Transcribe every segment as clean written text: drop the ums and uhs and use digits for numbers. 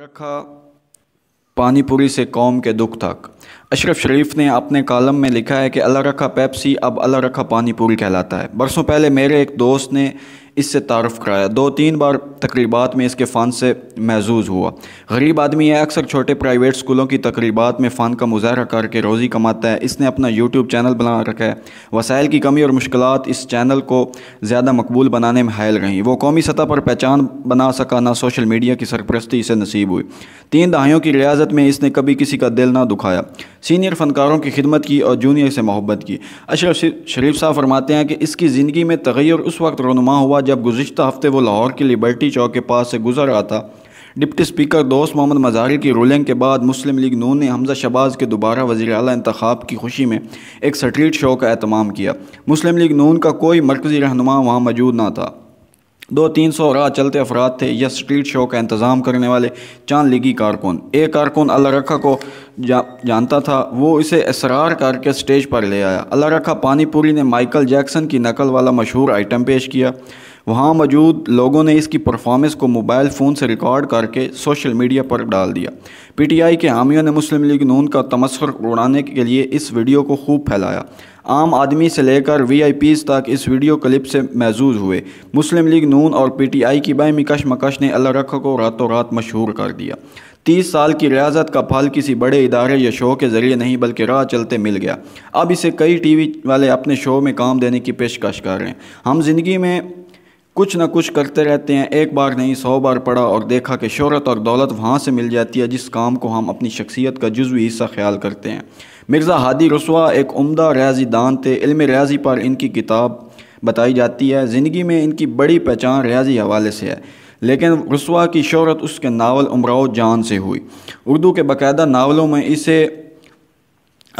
रखा पानीपुरी से कौम के दुख तक। अशरफ शरीफ ने अपने कॉलम में लिखा है कि अल्लाह रखा पेप्सी अब अल्लाह रखा पानीपुरी कहलाता है। बरसों पहले मेरे एक दोस्त ने इससे तारफ़ कराया, 2-3 बार तकरीबात में इसके फ़न से महजूज़ हुआ। गरीब आदमी है, अक्सर छोटे प्राइवेट स्कूलों की तकरीबात में फ़न का मुजाहरा करके रोज़ी कमाता है। इसने अपना यूट्यूब चैनल बना रखा है। वसाइल की कमी और मुश्किलात इस चैनल को ज़्यादा मकबूल बनाने में हायल रहीं। वो कौमी सतह पर पहचान बना सका, ना सोशल मीडिया की सरपरस्ती इसे नसीब हुई। 3 दहाइयों की रियासत में इसने कभी किसी का दिल ना दुखाया, सीनियर फ़नकारों की खिदमत की और जूनियर से मोहब्बत की। अशरफ शरीफ साहब फरमाते हैं कि इसकी ज़िंदगी में तग़य्युर उस वक्त रोनुमा हुआ जब गुज़िश्ता हफ़्ते वो लाहौर की लिबर्टी चौक के पास से गुज़र रहा था। डिप्टी स्पीकर दोस्त मोहम्मद मज़ारी की रूलिंग के बाद मुस्लिम लीग नून ने हमज़ा शहबाज़ के दोबारा वज़ीर आला इंतख़ाब की खुशी में एक स्ट्रीट शो का एहतमाम किया। मुस्लिम लीग नून का कोई मरकज़ी रहनुमा वहाँ मौजूद ना था। 200-300 राह चलते अफराद थे। यह स्ट्रीट शो का इंतज़ाम करने वाले चांद लीगी कारकुन, एक कारकुन अल्लाह रखा को जानता था, वो इसे इसरार करके स्टेज पर ले आया। अल्लाह रखा पानीपुरी ने माइकल जैक्सन की नकल वाला मशहूर आइटम पेश किया। वहाँ मौजूद लोगों ने इसकी परफॉर्मेंस को मोबाइल फ़ोन से रिकॉर्ड करके सोशल मीडिया पर डाल दिया। PTI के हामियों ने मुस्लिम लीग नून का तमस्खुर उड़ाने के लिए इस वीडियो को खूब फैलाया। आम आदमी से लेकर VIPs तक इस वीडियो क्लिप से महजूज़ हुए। मुस्लिम लीग नून और PTI की बायमी कशमकश ने अल्लाह रखा को रातों रात मशहूर कर दिया। 30 साल की रियासत का फल किसी बड़े इदारे या शो के ज़रिए नहीं बल्कि राह चलते मिल गया। अब इसे कई TV वाले अपने शो में काम देने की पेशकश कर रहे हैं। हम ज़िंदगी में कुछ ना कुछ करते रहते हैं, एक बार नहीं 100 बार पढ़ा और देखा कि शोहरत और दौलत वहाँ से मिल जाती है जिस काम को हम अपनी शख्सियत का जुज़वी हिस्सा ख्याल करते हैं। मिर्ज़ा हादी रुस्वा एक उम्दा रियाजी दान थे। इल्म रियाजी पर इनकी किताब बताई जाती है। ज़िंदगी में इनकी बड़ी पहचान रियाजी हवाले से है, लेकिन रुस्वा की शोहरत उसके नावल उमराओ जान से हुई। उर्दू के बाकायदा नावलों में इसे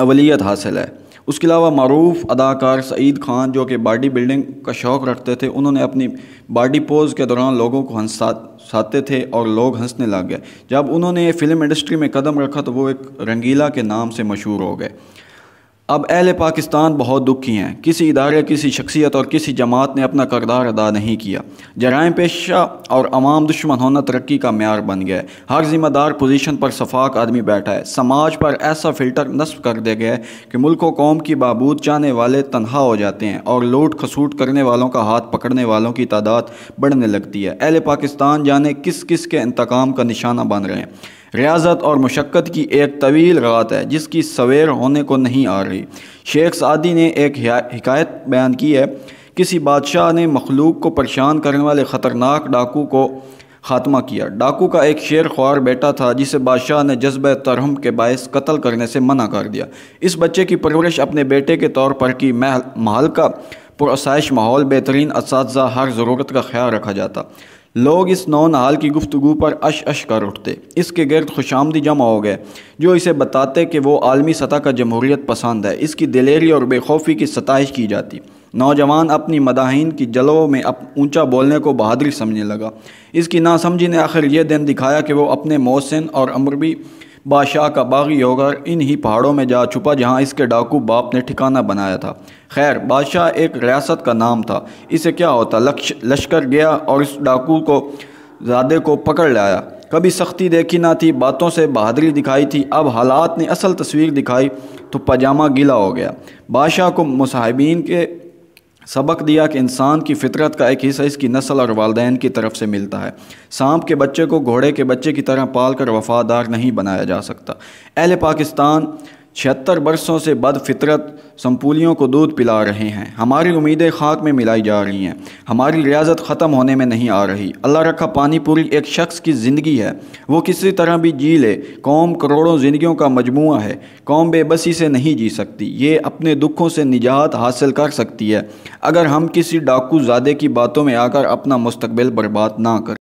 अवलियत हासिल है। उसके अलावा मरूफ अदाकार सईद खान, जो कि बॉडी बिल्डिंग का शौक़ रखते थे, उन्होंने अपनी बॉडी पोज के दौरान लोगों को हंसाते थे और लोग हंसने लग गए। जब उन्होंने फ़िल्म इंडस्ट्री में कदम रखा तो वो एक रंगीला के नाम से मशहूर हो गए। अब अहले पाकिस्तान बहुत दुखी हैं। किसी इदारे, किसी शख्सियत और किसी जमात ने अपना किरदार अदा नहीं किया। जराइम पेशा और आवाम दुश्मन होना तरक्की का म्यार बन गया है। हर ज़िम्मेदार पोजीशन पर सफाक आदमी बैठा है। समाज पर ऐसा फ़िल्टर नस्ब कर दिया गया है कि मुल्क व कौम की बहबूद चाहने वाले तन्हा हो जाते हैं और लूट खसूट करने वालों का हाथ पकड़ने वालों की तादाद बढ़ने लगती है। अहले पाकिस्तान जाने किस किस के इंतकाम का निशाना बन रहे हैं। रियासत और मशक्क़त की एक तवील रात है जिसकी सवेर होने को नहीं आ रही। शेख सादी ने एक हिकायत बयान की है, किसी बादशाह ने मखलूक को परेशान करने वाले ख़तरनाक डाकू को ख़ात्मा किया। डाकू का एक शेर ख्वार बेटा था जिसे बादशाह ने जज्बे तरहम के बायस कत्ल करने से मना कर दिया। इस बच्चे की परवरिश अपने बेटे के तौर पर की। महल का पुरअसाइश माहौल, बेहतरीन असातिज़ा, हर ज़रूरत का ख्याल रखा जाता। लोग इस नौन हाल की गुफ्तगू पर अश अश कर उठते। इसके गर्द खुशामदी जमा हो गए जो इसे बताते कि वो आलमी सतह का जमहूरियत पसंद है। इसकी दिलेरी और बेखौफी की सताइश की जाती। नौजवान अपनी मदाहीन की जलों में ऊंचा बोलने को बहादुरी समझने लगा। इसकी नासमझी ने आखिर ये दिन दिखाया कि वो अपने मोहसिन और अमरबी बादशाह का बागी होकर इन्हीं पहाड़ों में जा छुपा जहाँ इसके डाकू बाप ने ठिकाना बनाया था। खैर, बादशाह एक रियासत का नाम था, इसे क्या होता। लश्कर गया और इस डाकू को ज़ादे को पकड़ लाया। कभी सख्ती देखी ना थी, बातों से बहादुरी दिखाई थी। अब हालात ने असल तस्वीर दिखाई तो पजामा गीला हो गया। बादशाह को मुसाहिबीन के सबक दिया कि इंसान की फितरत का एक हिस्सा इसकी नस्ल और वालदैन की तरफ से मिलता है। सांप के बच्चे को घोड़े के बच्चे की तरह पाल कर वफादार नहीं बनाया जा सकता। अहले पाकिस्तान 76 बरसों से बदफितरत संपूलियों को दूध पिला रहे हैं। हमारी उम्मीदें खाक में मिलाई जा रही हैं। हमारी रियासत ख़त्म होने में नहीं आ रही। अल्लाह रखा पानीपुरी एक शख्स की ज़िंदगी है, वो किसी तरह भी जी ले। कौम करोड़ों ज़िंदगियों का मजमूआ है। कौम बेबसी से नहीं जी सकती। ये अपने दुखों से निजात हासिल कर सकती है अगर हम किसी डाकूज़ादे की बातों में आकर अपना मुस्तकबिल बर्बाद ना करें।